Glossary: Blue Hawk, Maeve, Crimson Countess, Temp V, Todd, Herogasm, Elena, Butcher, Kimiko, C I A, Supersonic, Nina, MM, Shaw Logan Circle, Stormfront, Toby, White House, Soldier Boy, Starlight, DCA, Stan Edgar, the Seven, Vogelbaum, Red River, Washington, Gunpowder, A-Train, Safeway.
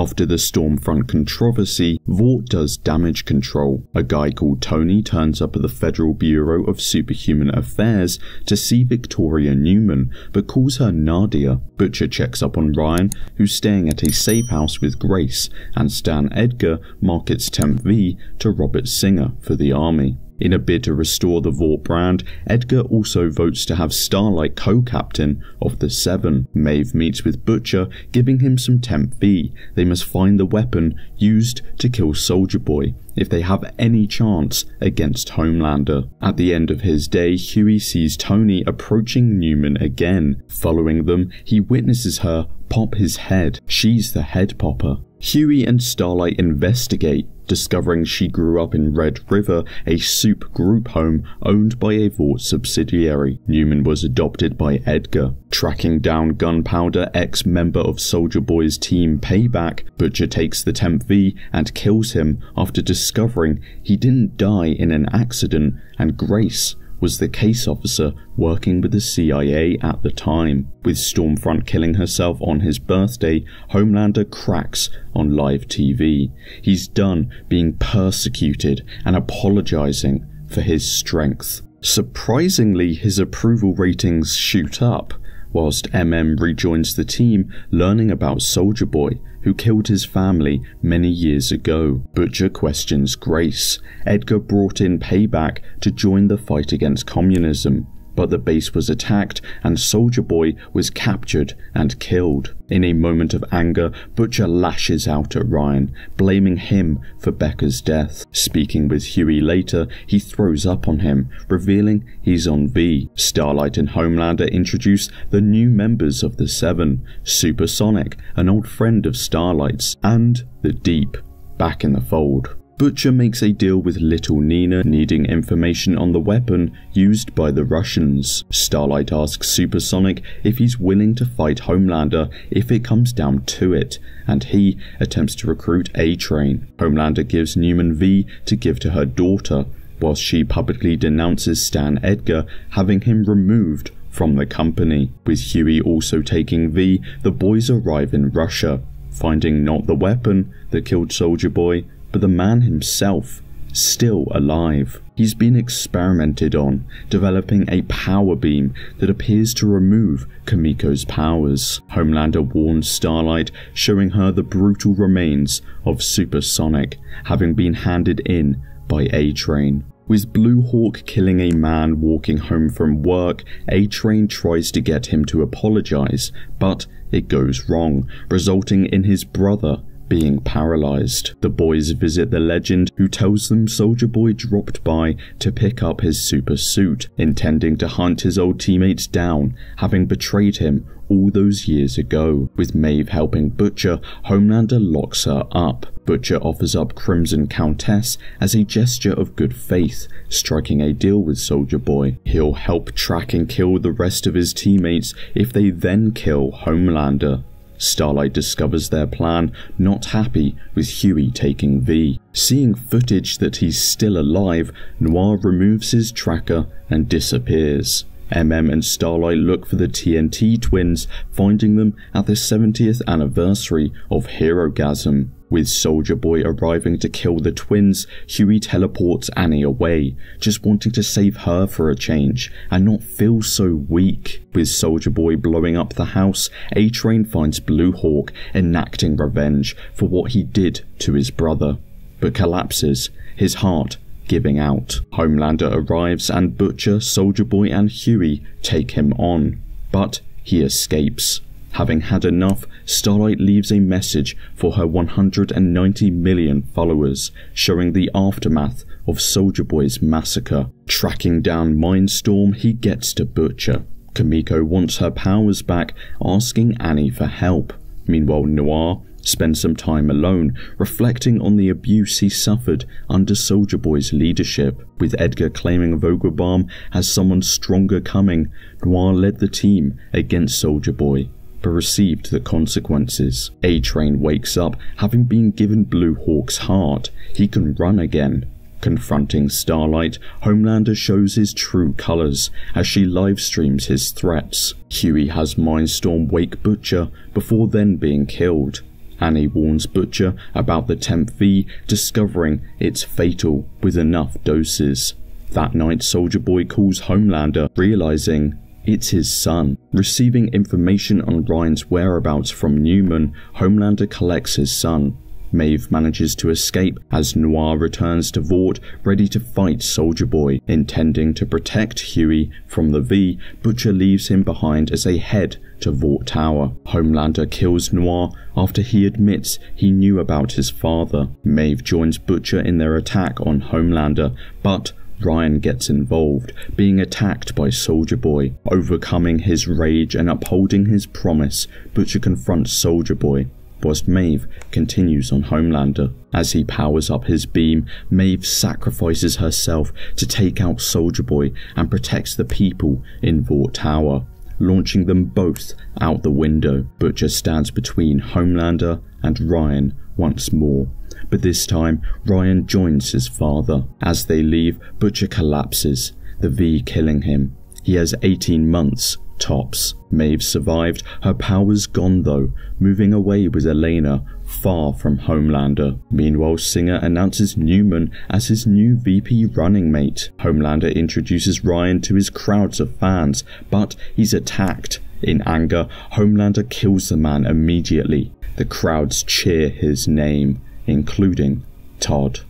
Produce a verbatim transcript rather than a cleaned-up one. After the Stormfront controversy, Vought does damage control. A guy called Tony turns up at the Federal Bureau of Superhuman Affairs to see Victoria Neuman, but calls her Nadia. Butcher checks up on Ryan, who's staying at a safe house with Grace, and Stan Edgar markets Temp V to Robert Singer for the army. In a bid to restore the Vought brand, Edgar also votes to have Starlight co-captain of the Seven. Maeve meets with Butcher, giving him some Temp V. They must find the weapon used to kill Soldier Boy if they have any chance against Homelander. At the end of his day, Huey sees Tony approaching Neuman again. Following them, he witnesses her pop his head. She's the head popper. Huey and Starlight investigate, discovering she grew up in Red River, a soup group home owned by a Vought subsidiary. Neuman was adopted by Edgar. Tracking down Gunpowder, ex-member of Soldier Boy's team Payback, Butcher takes the Temp V and kills him after discovering he didn't die in an accident, and Grace was the case officer working with the C I A at the time. With Stormfront killing herself on his birthday, Homelander cracks on live T V. He's done being persecuted and apologizing for his strength. Surprisingly, his approval ratings shoot up, whilst M M rejoins the team, learning about Soldier Boy, who killed his family many years ago. Butcher questions Grace. Edgar brought in Payback to join the fight against communism, but the base was attacked and Soldier Boy was captured and killed. In a moment of anger, Butcher lashes out at Ryan, blaming him for Becca's death. Speaking with Huey later, he throws up on him, revealing he's on V. Starlight and Homelander introduce the new members of the Seven: Supersonic, an old friend of Starlight's, and the Deep, back in the fold. Butcher makes a deal with Little Nina, needing information on the weapon used by the Russians. Starlight asks Supersonic if he's willing to fight Homelander if it comes down to it, and he attempts to recruit A-Train. Homelander gives Neuman V to give to her daughter, whilst she publicly denounces Stan Edgar, having him removed from the company. With Huey also taking V, the boys arrive in Russia, finding not the weapon that killed Soldier Boy, but the man himself, still alive. He's been experimented on, developing a power beam that appears to remove Kimiko's powers. Homelander warns Starlight, showing her the brutal remains of Supersonic, having been handed in by A-Train. With Blue Hawk killing a man walking home from work, A-Train tries to get him to apologize, but it goes wrong, resulting in his brother being paralyzed. The boys visit the legend, who tells them Soldier Boy dropped by to pick up his super suit, intending to hunt his old teammates down, having betrayed him all those years ago. With Maeve helping Butcher, Homelander locks her up. Butcher offers up Crimson Countess as a gesture of good faith, striking a deal with Soldier Boy. He'll help track and kill the rest of his teammates if they then kill Homelander. Starlight discovers their plan, not happy with Huey taking V. Seeing footage that he's still alive, Noir removes his tracker and disappears. M M and Starlight look for the T N T twins, finding them at the seventieth anniversary of Herogasm. With Soldier Boy arriving to kill the twins, Huey teleports Annie away, just wanting to save her for a change and not feel so weak. With Soldier Boy blowing up the house, A-Train finds Blue Hawk enacting revenge for what he did to his brother, but collapses, his heart giving out. Homelander arrives and Butcher, Soldier Boy and Huey take him on, but he escapes. Having had enough, Starlight leaves a message for her one hundred ninety million followers, showing the aftermath of Soldier Boy's massacre. Tracking down Mindstorm, he gets to Butcher. Kimiko wants her powers back, asking Annie for help. Meanwhile, Noir spends some time alone, reflecting on the abuse he suffered under Soldier Boy's leadership. With Edgar claiming Vogelbaum has someone stronger coming, Noir led the team against Soldier Boy, but received the consequences. A-Train wakes up, having been given Blue Hawk's heart. He can run again. Confronting Starlight, Homelander shows his true colors as she livestreams his threats. Huey has Mindstorm wake Butcher before then being killed. Annie warns Butcher about the Temp V, discovering it's fatal with enough doses. That night, Soldier Boy calls Homelander, realizing it's his son. Receiving information on Ryan's whereabouts from Neuman, Homelander collects his son. Maeve manages to escape as Noir returns to Vought, ready to fight Soldier Boy. Intending to protect Huey from the V, Butcher leaves him behind as they head to Vought Tower. Homelander kills Noir after he admits he knew about his father. Maeve joins Butcher in their attack on Homelander, but Ryan gets involved, being attacked by Soldier Boy. Overcoming his rage and upholding his promise, Butcher confronts Soldier Boy, whilst Maeve continues on Homelander. As he powers up his beam, Maeve sacrifices herself to take out Soldier Boy and protects the people in Vought Tower, launching them both out the window. Butcher stands between Homelander and Ryan once more, but this time Ryan joins his father. As they leave, Butcher collapses, the V killing him. He has eighteen months tops. Maeve survived, her powers gone though, moving away with Elena, far from Homelander. Meanwhile, Singer announces Neuman as his new V P running mate. Homelander introduces Ryan to his crowds of fans, but he's attacked. In anger, Homelander kills the man immediately. The crowds cheer his name, including Todd.